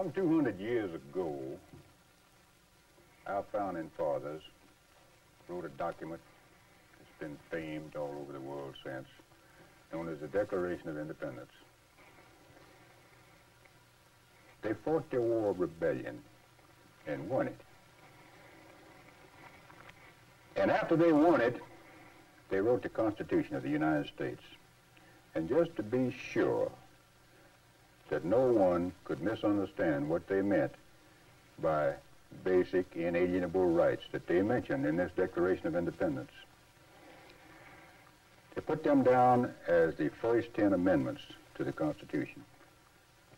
Some 200 years ago, our founding fathers wrote a document that's been famed all over the world since, known as the Declaration of Independence. They fought the War of Rebellion and won it. And after they won it, they wrote the Constitution of the United States. And just to be sure that no one could misunderstand what they meant by basic inalienable rights that they mentioned in this Declaration of Independence, they put them down as the first 10 amendments to the Constitution.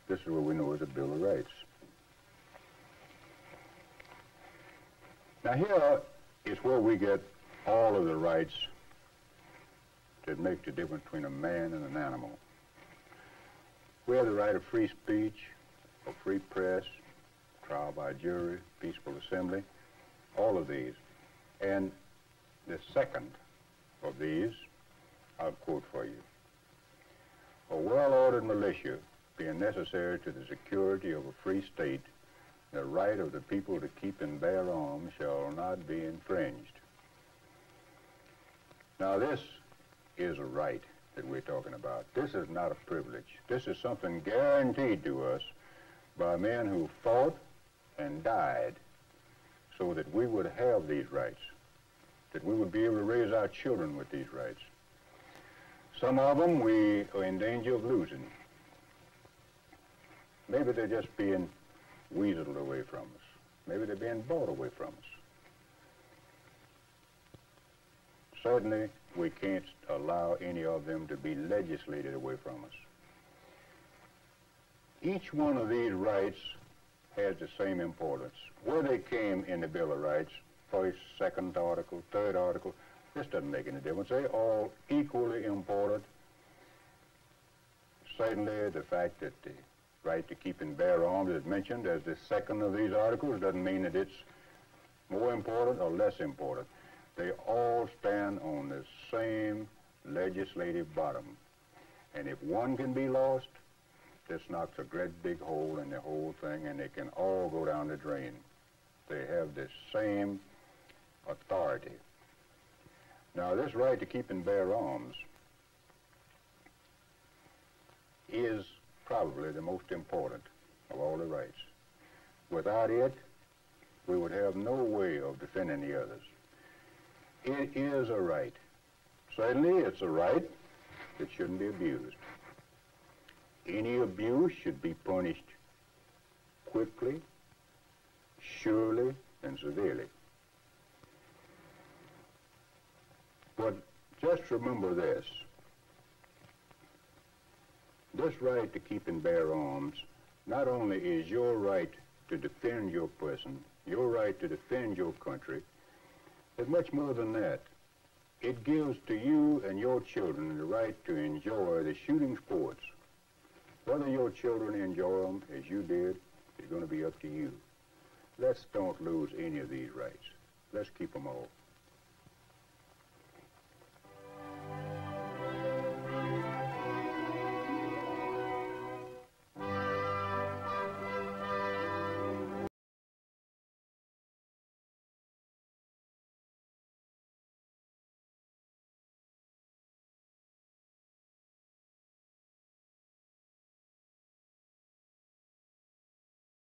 This is what we know as the Bill of Rights. Now here is where we get all of the rights that make the difference between a man and an animal. We have the right of free speech, of free press, trial by jury, peaceful assembly, all of these. And the second of these, I'll quote for you. A well-ordered militia being necessary to the security of a free state, the right of the people to keep and bear arms shall not be infringed. Now this is a right that we're talking about. This is not a privilege. This is something guaranteed to us by men who fought and died so that we would have these rights, that we would be able to raise our children with these rights. Some of them we are in danger of losing. Maybe they're just being weaseled away from us. Maybe they're being bought away from us. Certainly, we can't allow any of them to be legislated away from us. Each one of these rights has the same importance. Where they came in the Bill of Rights, first, second article, third article, this doesn't make any difference. They're all equally important. Certainly, the fact that the right to keep and bear arms is mentioned as the second of these articles doesn't mean that it's more important or less important. They all stand on the same legislative bottom. And if one can be lost, this knocks a great big hole in the whole thing, and they can all go down the drain. They have the same authority. Now, this right to keep and bear arms is probably the most important of all the rights. Without it, we would have no way of defending the others. It is a right. Certainly, it's a right that shouldn't be abused. Any abuse should be punished quickly, surely, and severely. But just remember this. This right to keep and bear arms not only is your right to defend your person, your right to defend your country, but much more than that. It gives to you and your children the right to enjoy the shooting sports. Whether your children enjoy them as you did is going to be up to you. Let's don't lose any of these rights. Let's keep them all.